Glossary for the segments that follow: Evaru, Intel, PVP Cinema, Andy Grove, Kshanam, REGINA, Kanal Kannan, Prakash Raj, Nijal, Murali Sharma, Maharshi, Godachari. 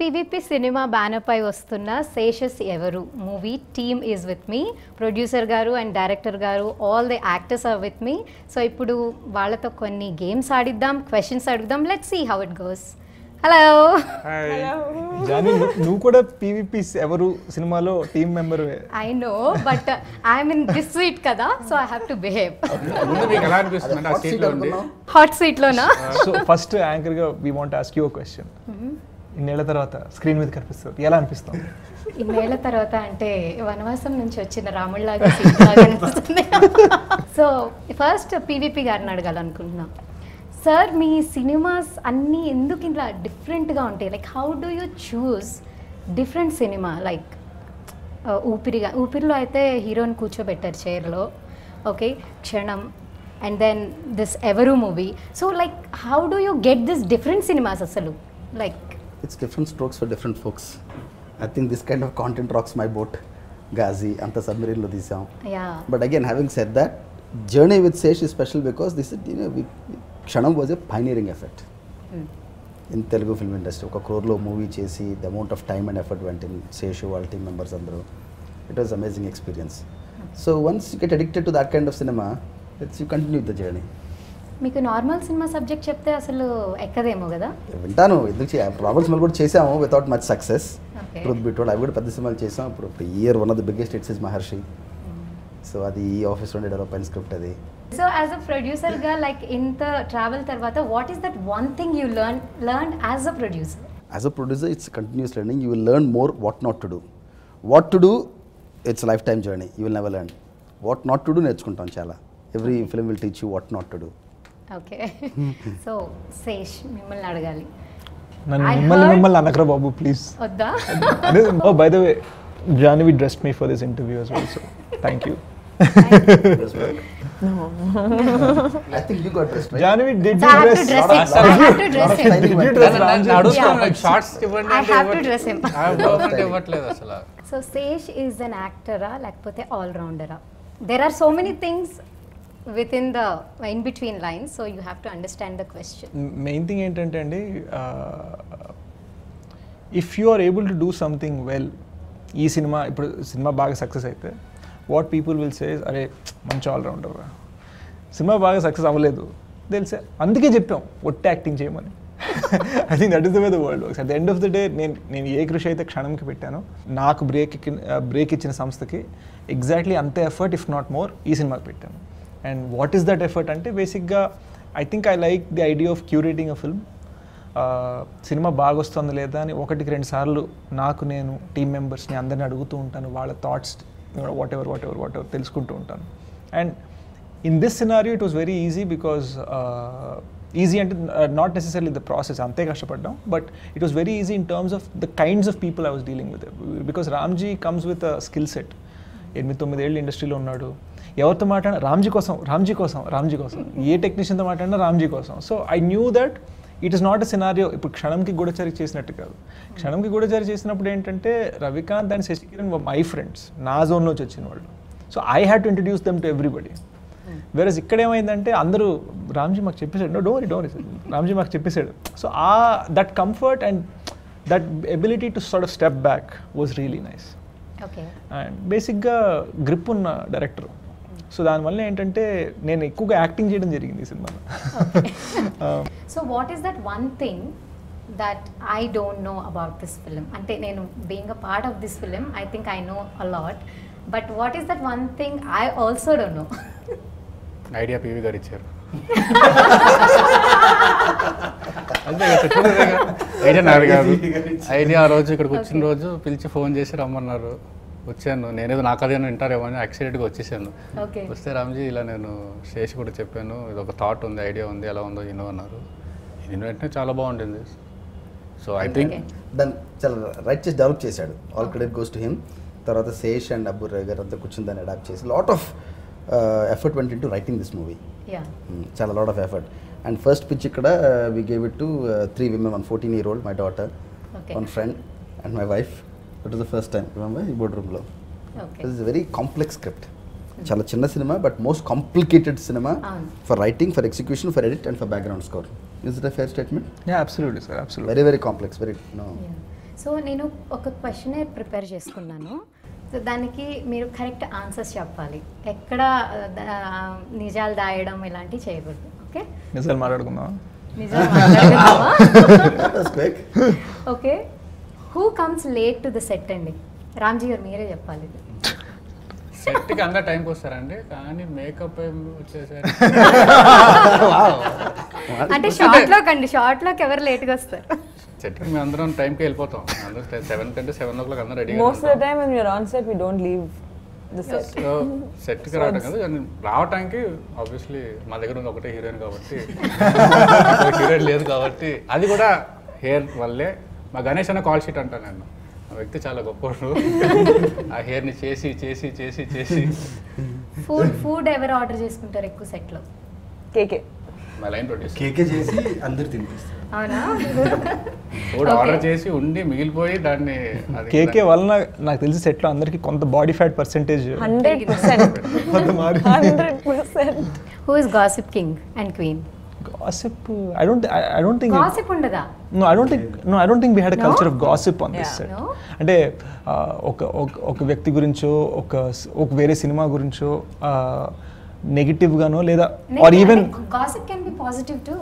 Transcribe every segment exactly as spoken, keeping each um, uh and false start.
P V P Cinema banner pai vastunna Seshes Evaru movie team is with me. Producer garu and director garu, all the actors are with me. So ippudu vallato konni games aadiddam, questions aadiddam. Let's see how it goes. Hello. Hi. Hello. Jani, nu kuda P V P Evaru cinema lo team member ve. I know, but uh, I am in this seat kada, so I have to behave. Hot seat lo na. So first anchor ga we want to ask you a question. Mm-hmm. ఇన్నేళ్ల తర్వాత screen మీద కనిపిస్తుంది ఎలా అనిపిస్తుంది? ఇన్నేళ్ల తర్వాత అంటే వనవాసం నుంచి వచ్చిన రాముడిలాగా అనిపిస్తుంది. సో ఫస్ట్ పీవీపీ గారిని అడగాలనుకుంటున్నాం. సార్, మీ సినిమాస్ అన్నీ ఎందుకు ఇలా డిఫరెంట్గా ఉంటాయి? Like how do you choose different cinema? Like ఊపిరిగా ఊపిరిలో అయితే హీరోని కూర్చోబెట్టారు చైర్లో, okay, Kshanam, and then this Evaru movie. So like how do you get this different cinemas అసలు? Like it's different strokes for different folks. I think this kind of content rocks my boat. Ghazi, Anta Submarine lo disam. Yeah. But again, having said that, journey with Sesh is special because this is, you know, we, Kshanam was a pioneering effort mm. in Telugu film industry. Oka crore lo movie chesi, the amount of time and effort went in Sesh all team members andro. It was an amazing experience. Mm. So once you get addicted to that kind of cinema, it's, you continue the journey. మీకు normal cinema subject చెప్తే అసలు ఎక్కదేమో కదా? వింటాను, ఎందుకు normal సినిమాలు కూడా చేసాము without much success. Truth be told అవి కూడా పెద్ద సినిమాలు చేసాం. ఇప్పుడు year one of the biggest hits is Maharshi. So అది ఈ ఆఫీస్ నుండి డెవలప్ అయిన స్క్రిప్ట్ అది. సో యాజ్ అ ప్రొడ్యూసర్గా లైక్ ఇంత ట్రావెల్ తర్వాత what is that one thing you learn learn as a producer? As a producer it's continuous learning. You will learn more what not to do. What to do it's life time journey. You will never learn. What not to do నేర్చుకుంటాం చాలా. Every film will teach you what not to do. Okay, so Sesh మిమ్మల్ని అడగాలి. మిమ్మల్ని మిమ్మల్ని అనకరా బాబు please. వద్దా? Oh by the way, Janvi dressed me for this interview as well, so thank you. No, I think you got dressed. January did you dress? I have to dress him. Did you dress? I don't know, like shorts even. I have to dress him. I have government ఇవ్వట్లేదు అసలు. So Sesh is an actor ah లేకపోతే all rounder ah? There are so many things within the in between lines, so you have to understand the question. Main thing entante andi, if you are able to do something well, ee cinema ippudu cinema baaga success aithe what people will say is are manchi all rounder ra, cinema baaga success avaledu, they'll say andike cheppam otte acting cheyamani. I think that is the way the world works. At the end of the day, నేను నేను ఏ కృషి అయితే క్షణంకి పెట్టానో, నాకు break break ఇచ్చిన సంస్థకి exactly అంతే effort if not more ఈ సినిమాకి పెట్టాను. And what is that effort ante basically, I think I like the idea of curating a film. Cinema baaga ostunda ledha ani ఒకటికి రెండు సార్లు నాకు నేను టీమ్ మెంబర్స్ ని అందరిని అడుగుతూ ఉంటాను, వాళ్ళ thoughts whatever whatever whatever తెలుసుకుంటూ ఉంటాను. And in this scenario it was very easy because easy అంటే నాట్ నెసెసరీ ద ప్రాసెస్ అంతే కష్టపడ్డాం, but it was very easy in terms of the kinds of people I was dealing with, because Ramji comes with a skill set. ఎనిమిది తొమ్మిది ఏళ్ళు ఇండస్ట్రీలో ఉన్నాడు, ఎవరితో మాట్లాడినా రామ్జీ కోసం రామ్జీ కోసం రామ్జీ కోసం, ఏ టెక్నీషియన్తో మాట్లాడినా రామ్జీ కోసం. So I knew that it is not a scenario. ఇప్పుడు క్షణంకి గూఢచారి చేసినట్టు కాదు. క్షణంకి గూఢచారి చేసినప్పుడు ఏంటంటే Ravikanth and Sasikiran my friends, నా జోన్లోంచి వచ్చిన వాళ్ళు. So I had to introduce them to everybody. వేరే ఇక్కడ ఏమైందంటే అందరూ రామ్జీ మాకు చెప్పేశాడు, నో డోంట్ డోంట్ రామ్జీ మాకు చెప్పేశాడు. So uh that comfort and that ability to sort of step back was really nice. And బేసిక్గా గ్రిప్ ఉన్న డైరెక్టర్. సో దానివల్ల ఏంటంటే నేను ఎక్కువగా యాక్టింగ్ చేయడం జరిగింది ఈ సినిమాలో. So what is that one thing that I don't know about this film? అంటే నేను being a part of this film I think I know a lot, but what is that one thing I also don't know? Idea PV గారు ఇచ్చారు. Idea నాది కాదు, idea ఆ రోజు ఇక్కడికి వచ్చిన రోజు పిలిచి ఫోన్ చేసి రమ్మన్నారు. వచ్చాను, నేనేదో నాకు అదేమో వింటారేమో అని యాక్సిడెంట్గా వచ్చేసాను. వస్తే రామ్జీ ఇలా నేను శేష్ కూడా చెప్పాను, ఇది ఒక థాట్ ఉంది, ఐడియా ఉంది, ఎలా ఉందో విను అన్నారు. విను వెంటనే చాలా బాగుంటుంది. సో ఐ థింక్ దాన్ని చాలా రైట్ చేసి డెవలప్ చేశాడు. All credit goes to him. తర్వాత శేష్ అండ్ అబ్బు రవి గారు అంతా కూర్చుని దాన్ని అడాప్ట్ చేసి lot of effort went into writing this movie. చాలా lot of effort. And first pitch ఇక్కడ we gave it to three women, one fourteen year old, my daughter, one friend and my wife. It was the first time, remember, in boardroom lo. Okay. This is a very complex script. Chala chinna cinema, but most complicated cinema um. for writing, for execution, for edit, and for background score. Is it a fair statement? Yeah, absolutely, sir. Absolutely. Very, very complex. Very no. Yeah. So, I have a question I prepare. So, daniki meeru correct answers cheppali. Ekkada Nijal daayadam ilanti cheyakodu. Okay? Nijal maatladukundam. Nijal maatladukundam. That's quick. Okay. Who comes late to the set andi? Ramji garu meere cheppali. Set ki anga time kostarandi kaani makeup em vachesari. Wow. Ante short lo kandi short lo evaru late ga vastaru. We are on time. Most of the time when we are on set, we don't leave the set. So, set is not time, obviously, I don't have a hero. I don't have a call sheet. I hair ni chesi chesi chesi chesi. Food, food ever order set lo. K K. My line producer. K K Jesse under Timbis. Oh no. What order Jesse undi meal boy done K K Walna like this set under the body fat percentage. Hundred percent. Hundred percent. Who is Gossip King and Queen? Gossip I don't I, I don't think Gossip under that. No, I don't think no, I don't think we had a culture no? of gossip on yeah. this set. No? And a uh okay okay Vyakti Gurincho, okay ok Vere cinema Gurincho, uh negative gano leda no, or no, even gossip can be positive too.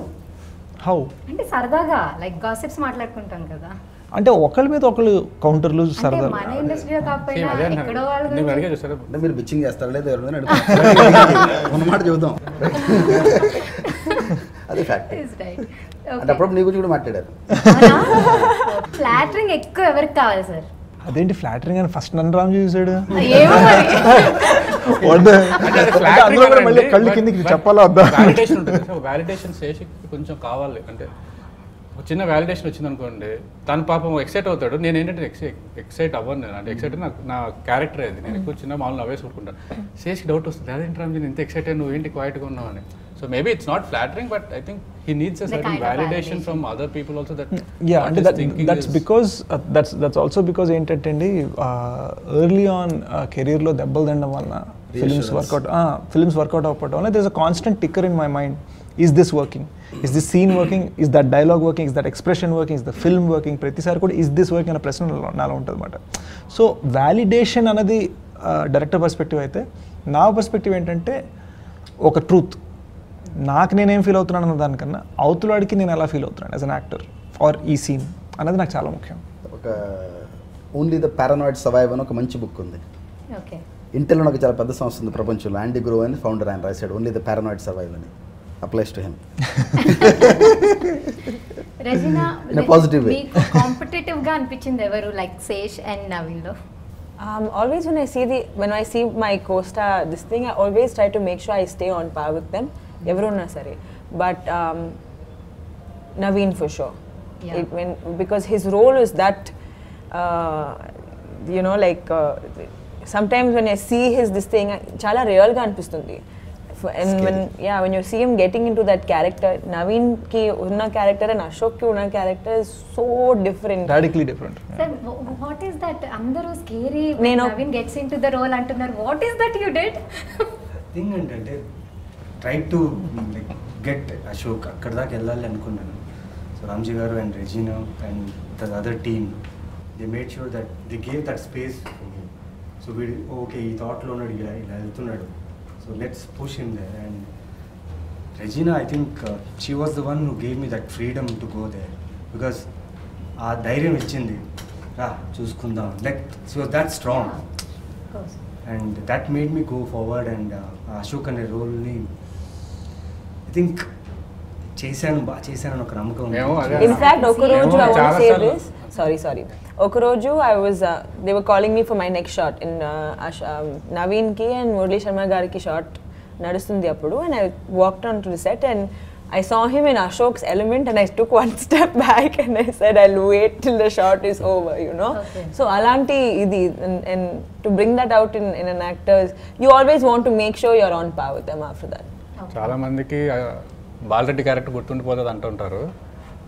How ante sardaga like gossips maatladukuntam kada ante okal meeda okal counter lu sardaga ante mana industry lo kaappaina ekkado vaalu nee varage chustara ante meer bitching chestara leda evladana adukunda one maata chebudam adi fact is right ante appudu nee gurinchi kuda maatladadu flattering ekku ever kavali sir adenti flattering and first nan ramji usadu ema mari what the andro kuda malli kallu kindiki cheppala adda validation untadi validation session koncham kavali ante ఒక చిన్న validation వచ్చింది అనుకోండి తన పాపం excite అవుతాడు నేను ఏంటంటే excite అవ్వను నేను అంటే ఎక్సైట్ నాకు నా క్యారెక్టర్ అది నేను ఎక్కువ చిన్న మామూలు అవే చూసుకుంటాను శేషికి డౌట్ వస్తుంది అదేంటి రామ్ నేను ఇంత ఎక్సైట్ అయ్యి నువ్వు ఏంటి క్వైట్గా ఉన్నావు అని so maybe it's not flattering but I think he needs a certain validation from other people also that yeah అంటే that's because that's that's also because ఏంటంటే అండి ఎర్లీ ఆన్ కెరీర్లో దెబ్బలు తినడం వలన ఫిల్మ్స్ వర్కౌట్ ఫిల్మ్స్ వర్కౌట్ అవ్వడం వల్ల there is a constant ticker in my mind is this working? Is this scene working? Is that dialogue working? Is that expression working? Is the film working? Pratisar code is this working? And a person nala untadu mata. So validation anadi director perspective aithe na perspective entante oka truth naaku nenu em feel avutunanu annadanikana avutulaadiki nenu ela feel avutunanu as an actor or ee scene anadi naaku chaala mukyam. Oka only the paranoid survive ano oka manchi book undi. Okay. Intel lo oka chaala pedda samstha undi prapanchamlo Andy Grove and founder and writer only the paranoid survive ani. Applies to him. Regina, in a positive way. Competitive gan pitching Evaru like Sesh and Navilo. Um, always when I see the when I see my co-star this thing, I always try to make sure I stay on par with them. Evaru na sare, but um, Naveen for sure. Yeah. It, when because his role is that, uh, you know, like uh, sometimes when I see his this thing, chala real gan pistundi. And when, yeah, when you see him getting into that character, Naveen ki unna character and Ashok ki unna character is so different. Radically different. Yeah. Sir, what is that? Andaru scary when no, no. Naveen gets into the role and what is that you did? Thing and tried to like, get Ashok akkada kellalli anukunnanu. So Ramji garu and Regina and the other team, they made sure that they gave that space for him. So we okay, he thought lo unnadu ila elthunadu. So let's push him there, and Regina, I think uh, she was the one who gave me that freedom to go there because our dhairyam ichindi ra chuskundam like she was that strong and that made me go forward and uh, Ashok ane role ni I think chesanu ba chesanu oka namakam undi. In fact okaroju I want to say this sorry sorry okaroju I was uh, they were calling me for my next shot in uh, Ash, um, Naveen ki and Murali Sharma gar ki shot nadustundi appudu and I walked onto the set and I saw him in Ashok's element and I took one step back and I said I'll wait till the shot is over, you know. Okay. So alanti idi and, and to bring that out in in an actor's you always want to make sure you're on par with them after that. Chaala mandiki Balareddy character గుర్తుండిపోతుంది అంటుంటారు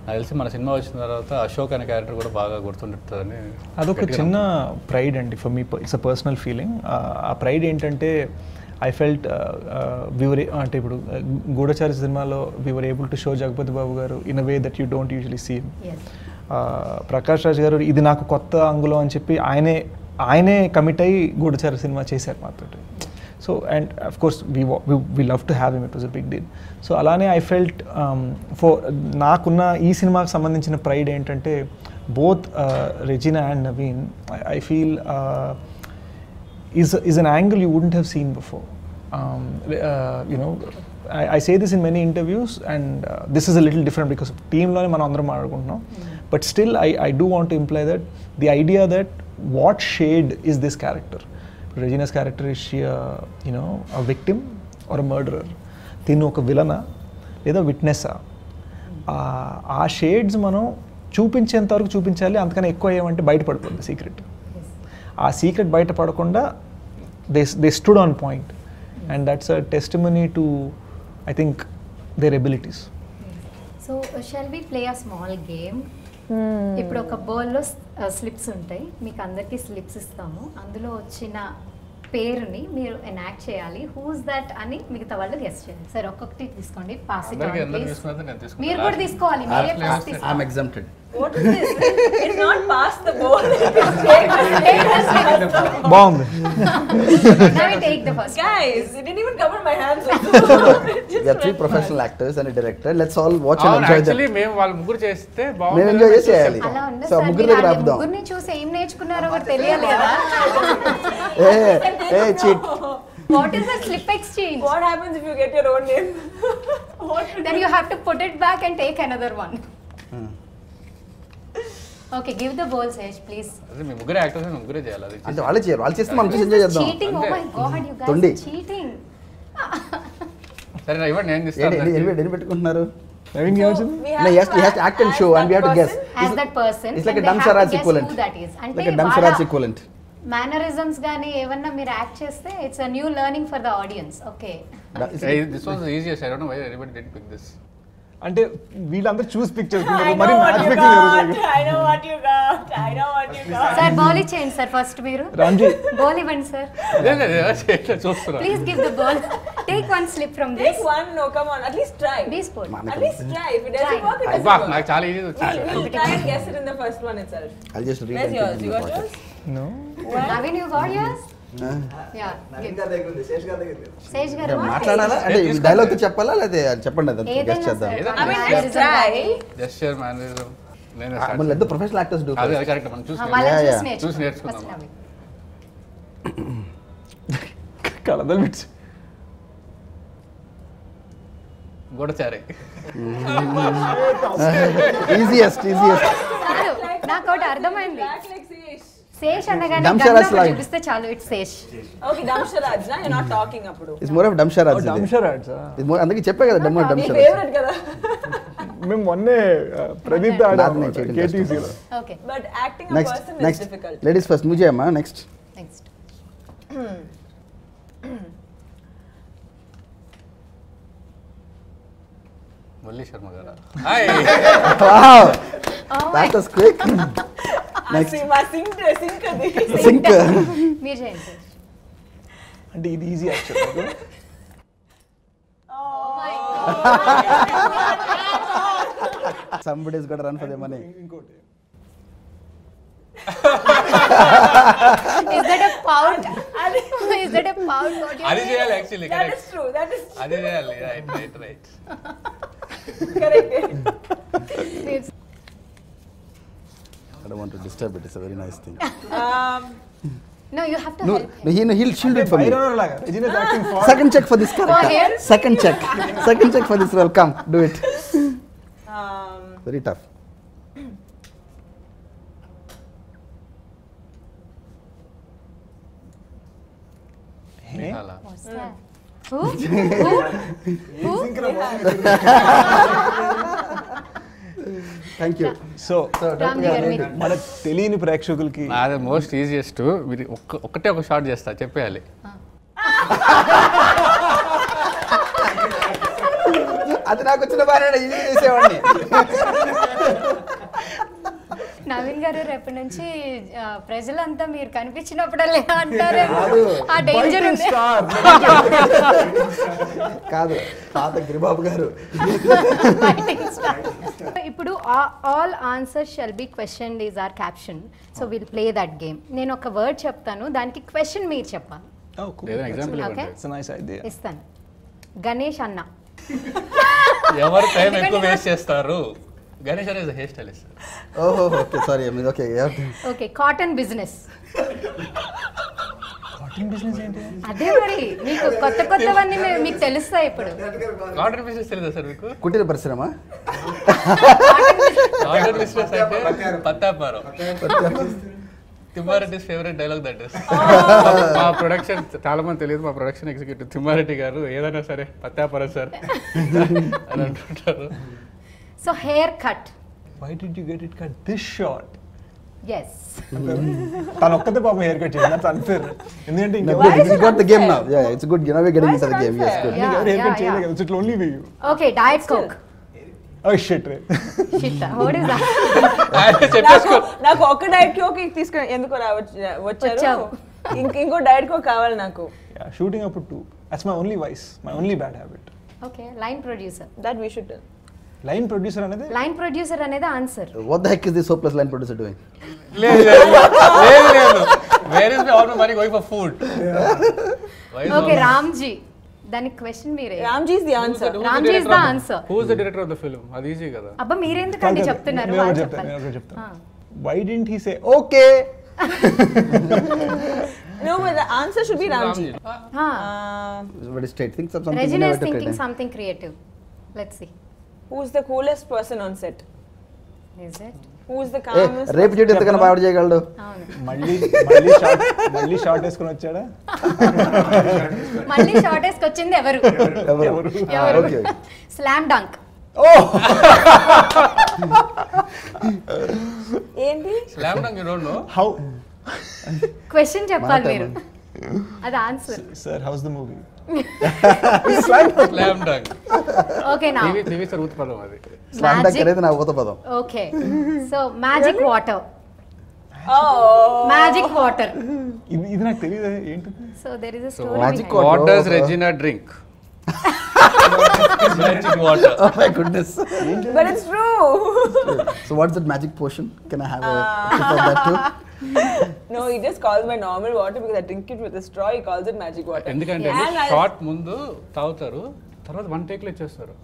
నాకు తెలిసి మన cinema వచ్చిన తర్వాత అశోక్ అనే character కూడా బాగా గుర్తుండిపోతుందని అదొక చిన్న ప్రైడ్ అండి for me it's a personal feeling ఆ ప్రైడ్ ఏంటంటే ఐ ఫెల్ట్ వివర్ అంటే ఇప్పుడు గూఢచారి సినిమాలో we were able to show Jagapathi Babu గారు in a way that you don't usually see Prakash Raj garu idi naaku kotta angulam ani cheppi ayane ayane commit ayi Gudachara cinema chesaru maatrame. So and of course we we we love to have him, it was a big deal. So alane I felt um, for naakunna ee cinema ku sambandhinchina pride entante both uh, Regina and Naveen I, I feel uh, is is an angle you wouldn't have seen before. Um, uh, you know, I I say this in many interviews and uh, this is a little different because team lone man andaram aduguntunam. But still, I, I do want to imply that the idea that what shade is this character? Regina's character, is she a, you know, a victim or a murderer? Tinu oka villana leda witnessa? Aa shades manu chupinchenta varaku chupinchali, antakane ekku ayemante bayata padipoddu secret. Aa secret bayata padakonda they they stood on point, and that's a testimony to I think their abilities. So uh, shall we play a small game? ఇప్పుడు ఒక బౌల్లో slips ఉంటాయి, మీకు అందరికీ slips ఇస్తాము. అందులో వచ్చిన పేరుని మీరు ఎనాక్ట్ చేయాలి. హూస్ దట్ అని మిగతా వాళ్ళు గెస్ట్ చేయాలి. సరే, ఒక్కొక్కటి తీసుకోండి. పాస్ మీరు కూడా తీసుకోవాలి. చూసి ఏం నేర్చుకున్నారో తెలియాలి కదా. Hey, cheat. What is a slip exchange? What happens if you get your own name? Then you have to put it back and take another one. Hmm. Okay, give the ball, Sayesh, please. Are we mugure actors and mugure cheyala? Ante vaalle cheyaru, vaalle chesthe manam enjoy cheddam. Cheating, oh my god, you guys are cheating. Sare, ivan nenu istanu. Edi edi edi pettukuntunnaru. Having you also? No, yes, we have to act and show and we have to guess. As that person, it's like a Damsaraj equivalent. Like a Damsaraj equivalent. Mannerisms gaani evanna meer act chesthe it's a new learning for the audience. Okay, this was the easiest. I don't know why everybody didn't pick this. Ante veelandaru choose pictures mari match picture erugu. I know what you got. I know what you got. Sir, ball change sir, first meeru Ramji ball even sir. No no no, please give the ball. Take one slip from this. Take one. No, come on, at least try. Be sport, at least try. If it doesn't work, it doesn't work. Back na chaala easy vachindi. Try and guess it in the first one itself. I'll just read. You got yours? No. Naveen, you got yours? No. Yeah. Naveen garu degundi, Sayesh garu degundi. Sayesh garu maatladala ante ee dialogue cheppala ledhe cheppandi adu guess cheddam. I mean, let's try. Gesture mannerism. Nenu start. But let the professional actors do. Adi correct man, choose. Yeah. Choose nerchukundam. Kaladal bits. Godachare. Easiest, easiest. నాకు ఒకటి అర్థమైంది. Sesh anagane Damsharaj chupiste chalu, it's Sesh. Okay, Damsharaj na, you're not talking appudu. It's more of Damsharaj. Oh, Damsharaj. It's more andaki cheppe kada Damsharaj. My favorite kada. Mem one Pradeep da K T C lo. Okay. But acting a person is difficult. Ladies first, mujhe amma next. Next. Molli Sharma gara. Hi. Wow. That was quick. Next. అంటే ఇది easy actual. Somebody has got to run for their money. Is that a pout? Is that a pout? అది చేయాలి actually. That is true. That is true. అది చేయాలి. Right, right, right. Correct. I don't want to disturb it. It's a very nice thing. Um, no, you have to no, help him. No, he, no, he'll shield it for me. I don't know, like Regina's acting for. Second check for this character. Second check. Second check for this role. Come, do it. Um, very tough. Hey. What's that? Who? Who? Who? Thank you. So మన తెలియని ప్రేక్షకులకి అది most easiest. మీరు ఒకటే ఒక shot చేస్తా చెప్పేయాలి. అది నాకు వచ్చిన బాగా ఈజీ చేసేవాడిని. Navin garu repu nunchi prajalu anta meer kanipichinappudalle antaru aa danger undi kaadu tata gribabu garu ippudu all answers shall be questioned is our caption so we'll play that game nenu oka word cheptanu daniki question meer cheppanu oh cool an example okay it's a nice idea istan ganesh anna evaru time ekku waste chestaru Ganesh is a hairstylist. Oh, okay, sorry. I mean, okay, yeah. Okay, cotton business. Cotton business? That's right. You know, you know, you know. Cotton business is sir. Kutir Parasarama? Cotton business is Pattaparo. Timarati's favorite dialogue that is. My production, Talaman Telid, my production executive, Timarati garu, edana sare, Pattaparo sir. And I'm not So haircut. Why did you get it cut this short? Yes. Tanokkade babu haircut cheyna. That's unfair. In the end, you got the game now. Yeah, yeah, it's a good game. Now we're getting into the game. Yes, good. Yeah, haircut yeah, yeah. It's lonely for you. Okay, diet coke. Oh shit. Shit. What is that? Naku oka diet coke iskon enduko vacharu. Inko diet coke kavali naku. Yeah, shooting up two. That's my only vice. My only bad habit. Okay, line producer. That we should tell. Line producer another? Line producer another answer. What the heck is this hopeless line producer doing? Where is my all my money going for food? Yeah. Okay, Ramji. Then question me. Ramji is the answer. Ramji is the answer. Who is the director of the film? That's easy. Abba, mere endu kandi cheptunnaru vaa cheptanu. Why didn't he say okay? No, but the answer should be Ramji. Ha. Very straight. Think something. Regina is thinking something creative. Let's see. Who's the coolest person on set? Is it? Who's the calmest? Rape judge is gonna buy out Jayagaldo. Malli, Malli short, Malli short is gonna chada. Malli short is gonna chinde Evaru. Evaru. Okay. Slam dunk. Oh. Endi? Slam dunk you don't know? How? Question cheppal meeru. That's the answer. Sir, how's the movie? Slam dunk. Slam dunk. Okay now. Divi Divi sir utpadam adi. Slam dunk karede na utpadam. Okay. So magic really? Water. Oh. Magic water. Idu naku teliyade enti. So there is a story. So, magic water. What does Regina drink? Magic water. Oh my goodness. But it's true. So what's that magic potion? Can I have a sip of that too? No, he just calls my normal water because I drink it with a straw. He calls it magic water. Endukante short mundu taavutaru tarvata one take lo chestaru.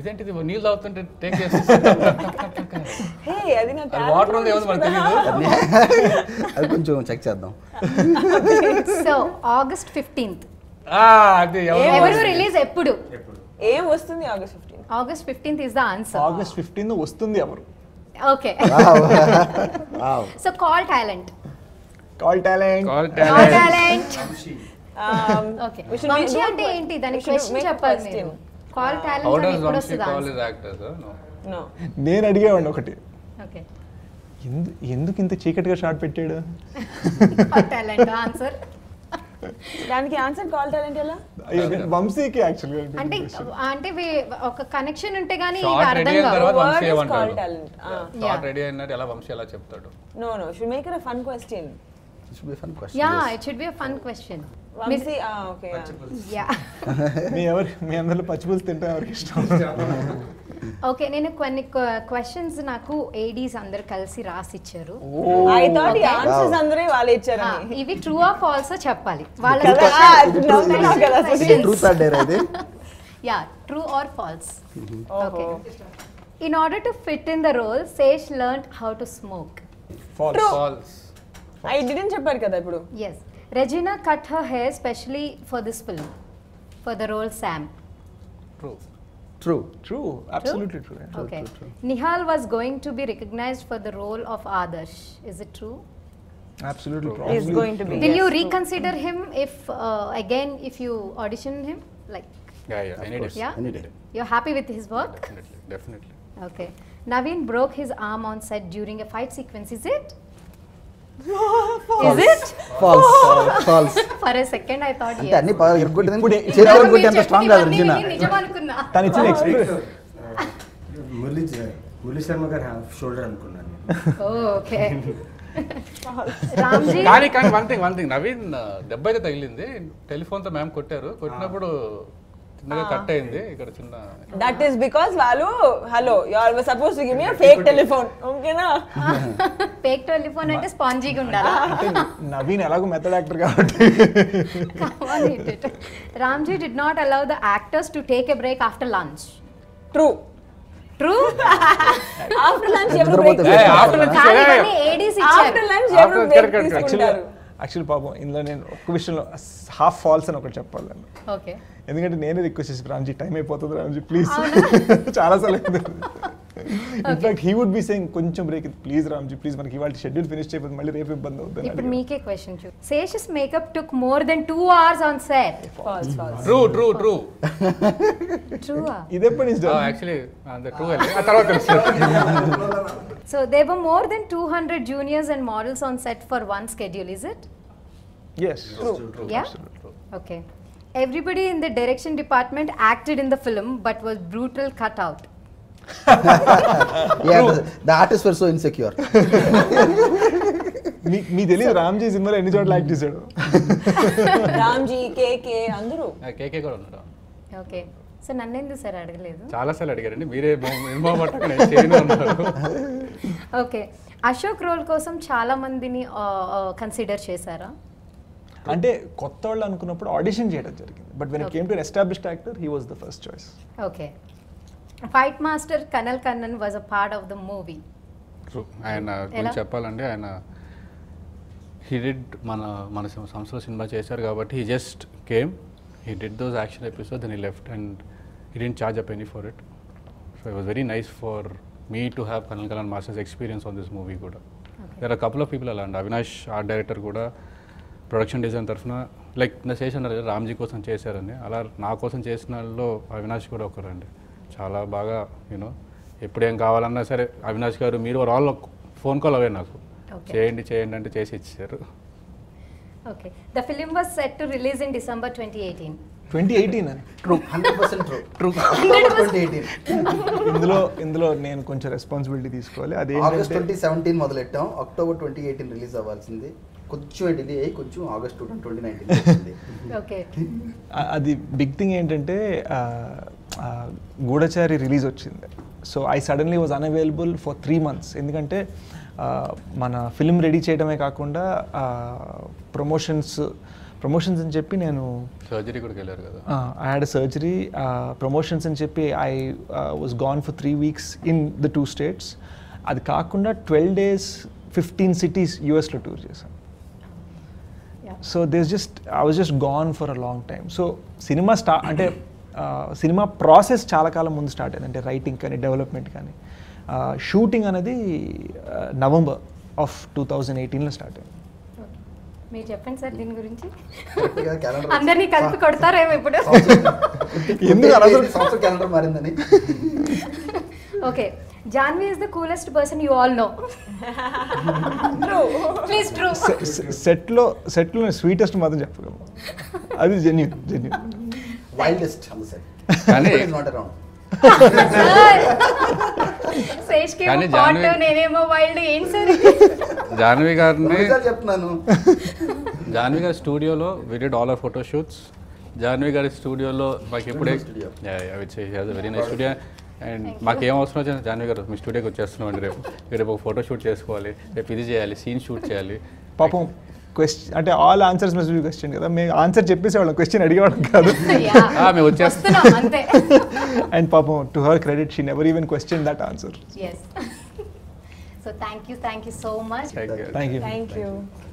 Identi idu neelu tavutunte take chestaru. Hey, adi na taavutha. Water undi emundi manaku teliyadu. Adi koncham check cheddam. So, August fifteenth. Ah, adi evaru release eppudu? Eppudu. Em vastundi August fifteenth? August fifteenth is the answer. August fifteenth vastundi evaru? Okay. Wow. Wow. So call talent. Call talent. Call talent. Call talent. um, okay. We should Vamshi ante enti dani question cheppal meeru. Call talent ani ippudu vastadu. How does Vamshi call his actors? No. No. Nenu adigevandu okati. Okay. Endu enduku inta cheekatuga shot pettadu? Call talent answer. దానికి answer call talent ఎలా వంశీకి actually అంటే అంటే ఒక connection ఉంటే గానీ ఇది అర్థం కాదు వంశీ ఏమంటాడు కాల్ టాలెంట్ షార్ట్ రెడీ అయినది ఎలా వంశీ అలా చెప్తాడు no no should make it a fun question it should be a fun question yeah it should be a fun question Vamsi ఆ ఓకే యా మీ ఎవర్ మీ అందరూ పచ్చిపుల్స్ తింటారు ఎవరికి ఇష్టం ఓకే నేను కొన్ని క్వశ్చన్స్ నాకు ఏడీస్ అందరూ కలిసి రాసి ఇచ్చారు ఐ థాట్ ఈ ఆన్సర్స్ అందరూ వాళ్ళే ఇచ్చారని ఇవి ట్రూ ఆర్ ఫాల్స్ చెప్పాలి వాళ్ళ ట్రూ ఆర్ డేర్ ఇది yeah true or false okay in order to fit in the role Sesh learned how to smoke false false I didn't చెప్పారు కదా ఇప్పుడు yes Regina cut her hair specially for this film for the role Sam true True. True. Absolutely true. True. Yeah. True okay. True, true, true. Nihal was going to be recognized for the role of Adarsh. Is it true? Absolutely. True. He's going to be. Will yes, you reconsider true. him if uh, again if you audition him? Like. Yeah, yeah. Any day. Yeah. Any day. You're happy with his work? Definitely. Definitely. Okay. Naveen broke his arm on set during a fight sequence. Is it? Is it? False. False. False. For a second I thought yes. Tani power good then. Cheru good anta strong ga Regina. Tani ichina experience. Murli Murli Sharma gar shoulder anukunna. Oh, okay. Ramji? Kani, Kani, one thing, one thing. Naveen, Dabbai the Tagilindi, telephone the ma'am Kottaru, Kottinapudu. That is because Valu, hello, you all were supposed to give me a fake telephone. Okay, na? Fake telephone and spongy gundala. Naveen alagu method actor ka. Come on, eat it. Ramji did not allow the actors to take a break after lunch. True. True? After lunch, you have to break. After lunch, you have to break. After lunch, actually, Papa, in the question, half false and okay. I request Ramji, time Ramji, please. In fact, he would be saying, please Ramji, please, my schedule finished, but I question. Sesh's makeup took more than two hours on set. False, false. True, true, true. True, ah? Actually, the true. So, there were more than two hundred juniors and models on set for one schedule, is it? Yes. True. True. Yeah? True. Okay. Everybody in the direction department acted in the film but was brutal cut out. Yeah, the, the artists were so insecure. Me, me deli Ramji is similar any sort like this. Ramji, K K, Andru. K K got on. Okay. So, I don't know sir. I don't know. Okay. Ashok role kosam chala mandini consider chesara? Ante kottavalla anukunnappudu audition cheyadam jarigindi. But when it came to an established actor, he was the first choice. Okay. Fight master Kanal Kannan was a part of the movie. True. And koncham cheppalante ayana he did mana mana samsara cinema chesaru kabatti he just came. He did those action episodes and he left and he didn't charge a penny for it. So it was very nice for me to have Kanal Kannan Master's experience on this movie. Okay. There are a couple of people around. Avinash, art director, Goda, production design, tarfna, like na session Ramji kosam chesaranni, ala na kosam chesinallo Avinash kuda okarandi. Chala baga, you know, eppudem kavalanna sare Avinash garu meeru all phone call avve naaku. Cheyandi cheyandi ante chesi icharu. Okay. The film was set to release in December twenty eighteen. twenty eighteen? True. one hundred percent true. True. twenty eighteen. I have a responsibility for this. August twenty seventeen, October twenty eighteen release. August twenty nineteen. Okay. The big thing is that Godachari release. So I suddenly was unavailable for three months. మన film ready చేయడమే కాకుండా promotions promotions అని చెప్పి నేను surgery కూడా వెళ్ళారు కదా I had a surgery promotions అని చెప్పి I was gone for three weeks in the two states అది కాకుండా ట్వెల్వ్ డేస్ ఫిఫ్టీన్ సిటీస్ యూఎస్లో టూర్ చేశాను so these just I was just gone for a long time so cinema స్టా అంటే cinema process చాలా కాలం ముందు స్టార్ట్ అయింది అంటే రైటింగ్ కానీ డెవలప్మెంట్ కానీ షూటింగ్ అనేది నవంబర్ ఆఫ్ టూ థౌజండ్ ఎయిటీన్లో స్టార్ట్ అయింది మీరు చెప్పండి సార్ దీని గురించి అందరినీ కలిపి కొడతారేమో ఇప్పుడు క్యాలెండర్ మారిందని okay Janvi is the coolest person you all know. True. Please, true. Set లో సెట్ లో స్వీటెస్ట్ మాత్రం చెప్పగలను అది genuine genuine wildest is not around Janvi గారి స్టూడియోలో we did all our photo shoots Janvi గారి స్టూడియోలో మాకు ఎప్పుడే వెరీ నైస్ స్టూడియో అండ్ మాకేం అవసరం వచ్చింది జాన్వి గారు మీ స్టూడియోకి వచ్చేస్తున్నాం అండి రేపు రేపు ఒక ఫోటో షూట్ చేసుకోవాలి రేపు ఇది చేయాలి సీన్ షూట్ చేయాలి పాపం క్వశ్చన్ అంటే all answers must be question కదా మేము ఆన్సర్ చెప్పేసేవాళ్ళం క్వశ్చన్ అడిగేవాళ్ళం కాదు మేము వచ్చేస్తున్నాం అంతే అండ్ పాపం to her credit she never even question that answer yes so thank you thank you so much thank you thank you, thank you.